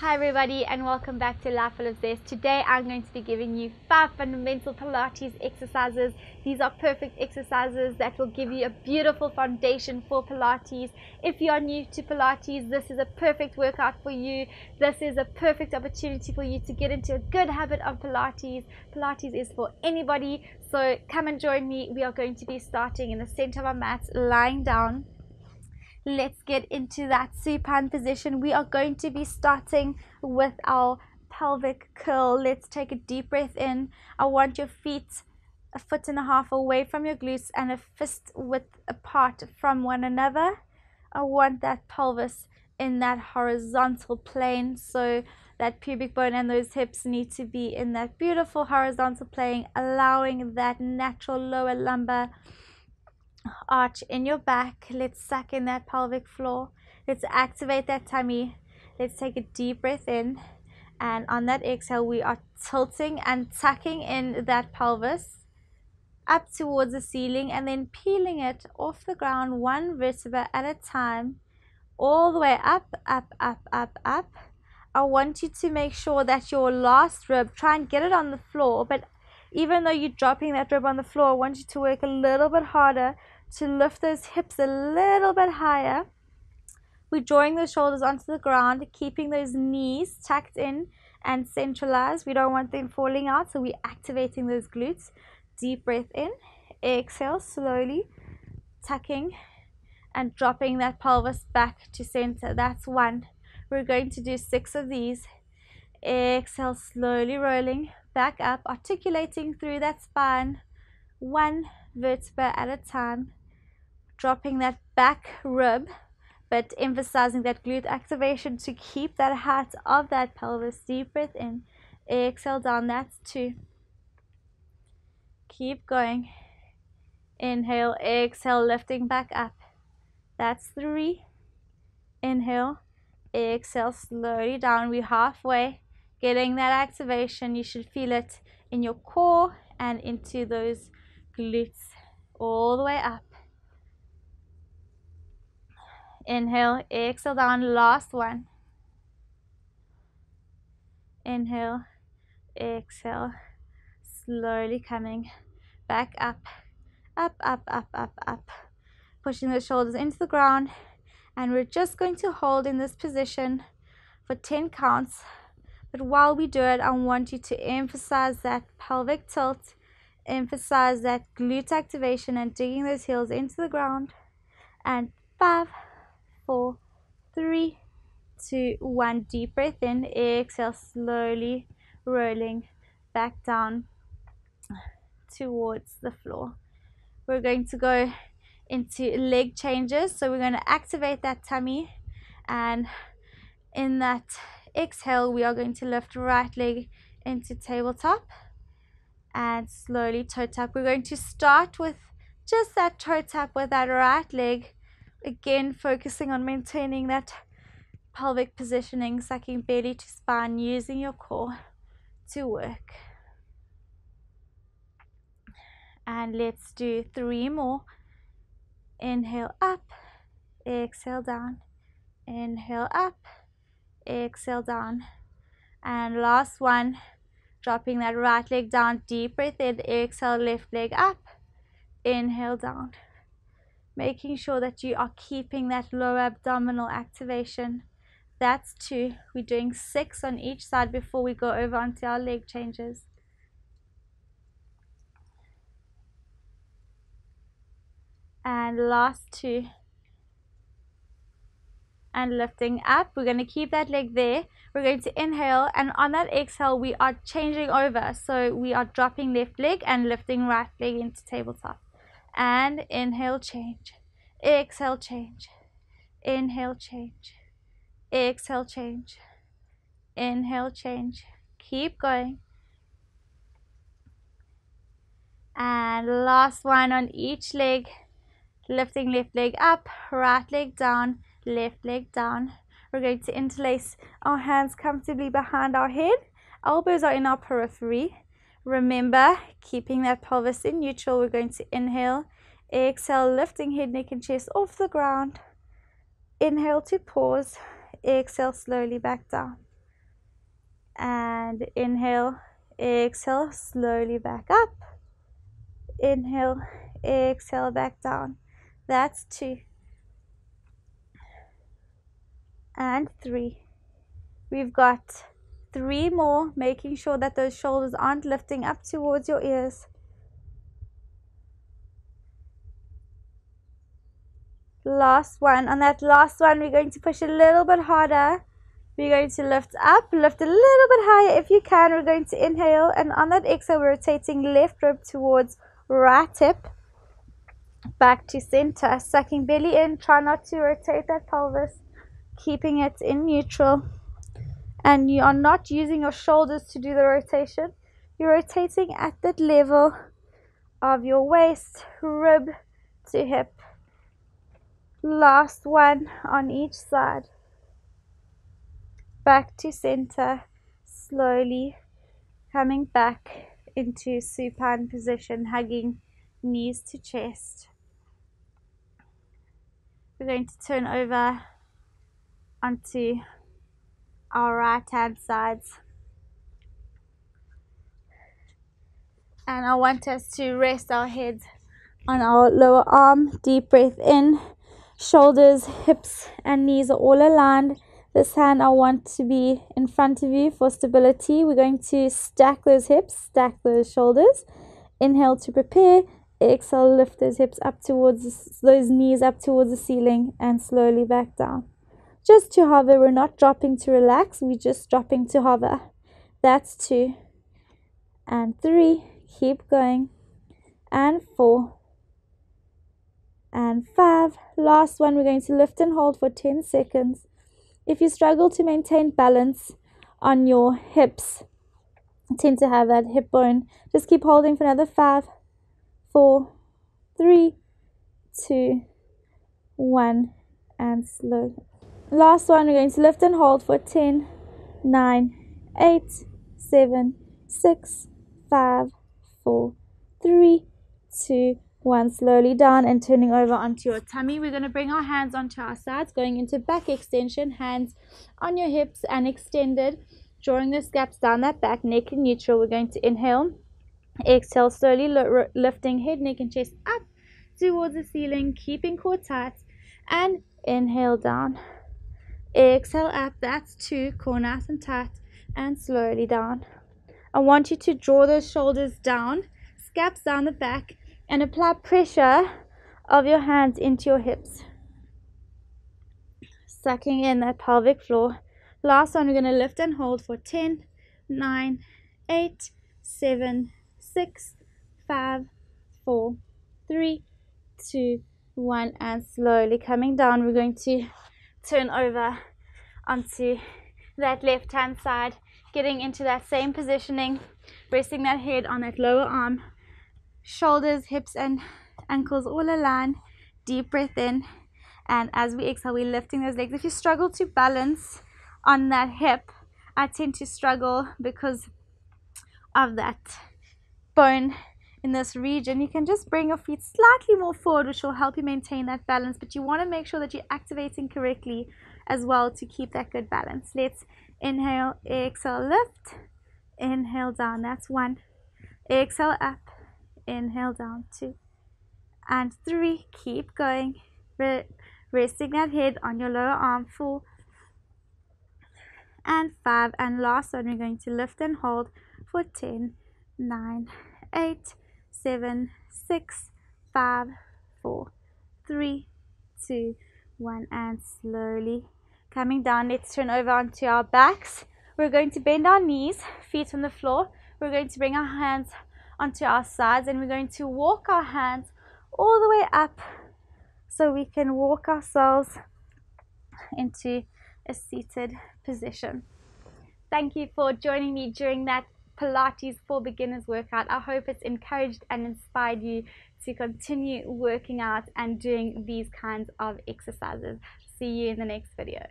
Hi everybody, and welcome back to Life Full of Zest. Today I'm going to be giving you 5 fundamental Pilates exercises. These are perfect exercises that will give you a beautiful foundation for Pilates. If you are new to Pilates, this is a perfect workout for you. This is a perfect opportunity for you to get into a good habit of Pilates. Pilates is for anybody, so come and join me. We are going to be starting in the center of our mats, lying down. Let's get into that supine position. We are going to be starting with our pelvic curl. Let's take a deep breath in. I want your feet a foot and a half away from your glutes and a fist width apart from one another. I want that pelvis in that horizontal plane, so that pubic bone and those hips need to be in that beautiful horizontal plane, allowing that natural lower lumbar arch in your back. Let's suck in that pelvic floor. Let's activate that tummy. Let's take a deep breath in, and on that exhale we are tilting and tucking in that pelvis up towards the ceiling and then peeling it off the ground, one vertebra at a time, all the way up, up, up, up, up. I want you to make sure that your last rib, try and get it on the floor, but even though you're dropping that rib on the floor, I want you to work a little bit harder to lift those hips a little bit higher. We're drawing those shoulders onto the ground, keeping those knees tucked in and centralized. We don't want them falling out, so we're activating those glutes. Deep breath in, exhale, slowly tucking and dropping that pelvis back to center. That's one. We're going to do 6 of these. Exhale, slowly rolling back up, articulating through that spine, one vertebra at a time, dropping that back rib, but emphasizing that glute activation to keep that height of that pelvis. Deep breath in, exhale down. That's 2. Keep going. Inhale, exhale, lifting back up. That's 3. Inhale, exhale, slowly down. We're halfway. Getting that activation, you should feel it in your core and into those glutes, all the way up. Inhale, exhale down, last one. Inhale, exhale, slowly coming back up, up, up, up, up, up. Pushing the shoulders into the ground, and we're just going to hold in this position for 10 counts. But while we do it, I want you to emphasize that pelvic tilt, emphasize that glute activation and digging those heels into the ground. And 5, 4, 3, 2, 1. Deep breath in, exhale, slowly rolling back down towards the floor. We're going to go into leg changes. So we're going to activate that tummy, and in that exhale we are going to lift right leg into tabletop and slowly toe tap. We're going to start with just that toe tap with that right leg, again focusing on maintaining that pelvic positioning, sucking belly to spine, using your core to work. And let's do 3 more. Inhale up, exhale down, inhale up, exhale down, and last one, dropping that right leg down. Deep breath in, exhale, left leg up, inhale down, making sure that you are keeping that lower abdominal activation. That's 2. We're doing 6 on each side before we go over onto our leg changes. And last 2. And lifting up, we're going to keep that leg there. We're going to inhale, and on that exhale we are changing over, so we are dropping left leg and lifting right leg into tabletop. And inhale, change, exhale, change, inhale, change, exhale, change, inhale, change. Keep going. And last one on each leg, lifting left leg up, right leg down, left leg down. We're going to interlace our hands comfortably behind our head. Elbows are in our periphery. Remember, keeping that pelvis in neutral. We're going to inhale, exhale, lifting head, neck and chest off the ground. Inhale to pause, exhale slowly back down. and inhale, exhale, slowly back up, inhale, exhale, back down. That's 2 and 3. We've got 3 more, making sure that those shoulders aren't lifting up towards your ears. Last one. On that last one, we're going to push a little bit harder. We're going to lift up, lift a little bit higher if you can. We're going to inhale, and on that exhale, we're rotating left rib towards right hip, back to center, sucking belly in. Try not to rotate that pelvis, keeping it in neutral. And you are not using your shoulders to do the rotation. You're rotating at that level of your waist, rib to hip. Last one on each side. Back to center, slowly coming back into supine position, hugging knees to chest. We're going to turn over onto our right hand sides, and I want us to rest our heads on our lower arm. Deep breath in. Shoulders, hips and knees are all aligned. This hand I want to be in front of you for stability. We're going to stack those hips, stack those shoulders. Inhale to prepare, exhale, lift those hips up towards those knees up towards the ceiling, and slowly back down. Just to hover. We're not dropping to relax, we're just dropping to hover. That's 2 and 3. Keep going. And 4 and 5. Last one. We're going to lift and hold for 10 seconds. If you struggle to maintain balance on your hips, tend to have that hip bone, just keep holding for another 5 4 3 2 1 and slow. Last one, we're going to lift and hold for 10, 9, 8, 7, 6, 5, 4, 3, 2, 1. Slowly down and turning over onto your tummy. We're going to bring our hands onto our sides, going into back extension, hands on your hips and extended, drawing those gaps down that back, neck in neutral. We're going to inhale, exhale, slowly lifting head, neck and chest up towards the ceiling, keeping core tight, and inhale down. Exhale up. That's 2. Core nice and tight, and slowly down. I want you to draw those shoulders down, scaps down the back, and apply pressure of your hands into your hips, sucking in that pelvic floor. Last one, we're going to lift and hold for 10, 9, 8, 7, 6, 5, 4, 3, 2, 1, and slowly coming down. We're going to turn over onto that left hand side, getting into that same positioning, resting that head on that lower arm, shoulders, hips and ankles all aligned. Deep breath in, and as we exhale, we're lifting those legs. If you struggle to balance on that hip, I tend to struggle because of that bone in this region. You can just bring your feet slightly more forward, which will help you maintain that balance, but you want to make sure that you're activating correctly as well to keep that good balance. Let's inhale, exhale, lift, inhale down. That's 1. Exhale up, inhale down. 2 and 3. Keep going, resting that head on your lower arm. 4 and 5. And last one, we're going to lift and hold for 10, 9, 8, 7, 6, 5, 4, 3, 2, 1, and slowly coming down. Let's turn over onto our backs. We're going to bend our knees, feet on the floor. We're going to bring our hands onto our sides, and we're going to walk our hands all the way up so we can walk ourselves into a seated position. Thank you for joining me during that Pilates for Beginners workout. I hope it's encouraged and inspired you to continue working out and doing these kinds of exercises. See you in the next video.